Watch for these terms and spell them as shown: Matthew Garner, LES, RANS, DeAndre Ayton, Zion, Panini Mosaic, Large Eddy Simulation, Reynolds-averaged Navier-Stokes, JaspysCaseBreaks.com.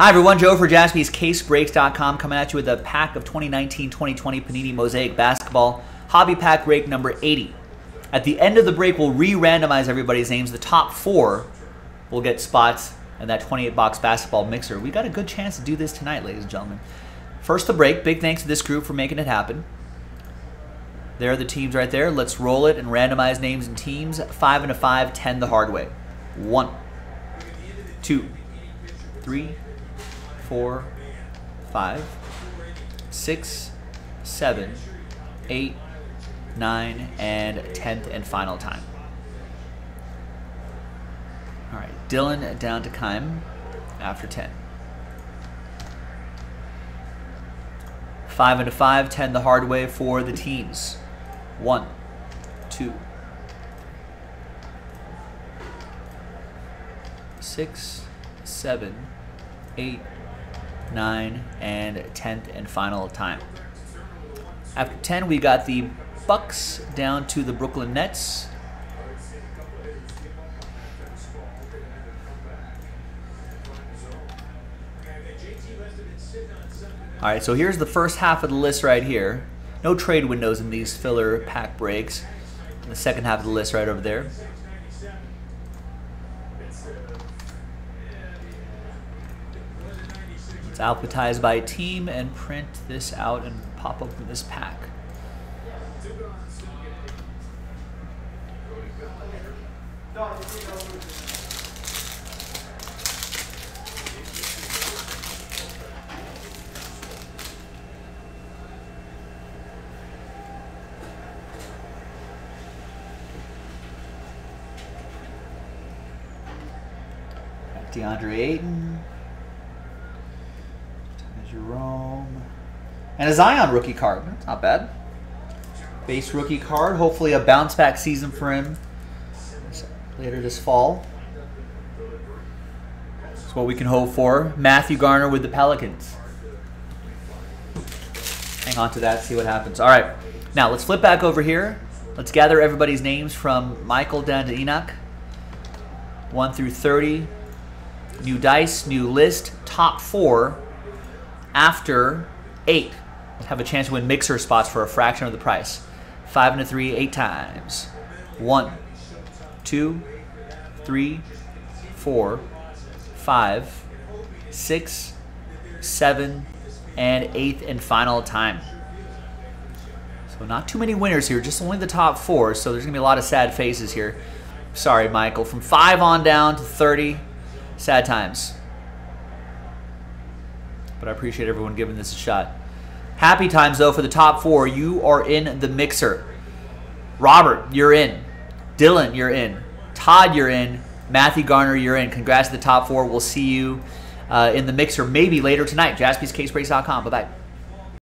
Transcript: Hi everyone, Joe for JaspysCaseBreaks.com coming at you with a pack of 2019-2020 Panini Mosaic Basketball Hobby Pack break number 80. At the end of the break, we'll re-randomize everybody's names. The top four will get spots in that 28-box basketball mixer. We got a good chance to do this tonight, ladies and gentlemen. First, the break. Big thanks to this group for making it happen. There are the teams right there. Let's roll it and randomize names and teams. 5 and a 5, 10 the hard way. 1, 2, 3, 4, 5, 6, 7, 8, 9, and 10th and final time. All right, Dylan down to Keim after 10. 5 and a 5, 10 the hard way for the teams. 1, 2, 6, 7, 8, 9, and 10th and final time. After 10, we got the Bucks down to the Brooklyn Nets. All right, so here's the first half of the list right here. No trade windows in these filler pack breaks. And the second half of the list right over there. Alphabetize by team and print this out and pop up in this pack. DeAndre Ayton. Jerome. And a Zion rookie card. That's not bad. Base rookie card. Hopefully a bounce back season for him later this fall. That's what we can hope for. Matthew Garner with the Pelicans. Hang on to that. See what happens. All right. Now let's flip back over here. Let's gather everybody's names from Michael down to Enoch. 1 through 30. New dice. New list. Top four. After 8, have a chance to win mixer spots for a fraction of the price. 5 and a 3, 8 times. 1, 2, 3, 4, 5, 6, 7, and 8th and final time. So not too many winners here, just only the top four, so there's going to be a lot of sad faces here. Sorry, Michael. From 5 on down to 30, sad times. But I appreciate everyone giving this a shot. Happy times, though, for the top four. You are in the mixer. Robert, you're in. Dylan, you're in. Todd, you're in. Matthew Garner, you're in. Congrats to the top four. We'll see you in the mixer maybe later tonight. JaspysCaseBreaks.com. Bye-bye.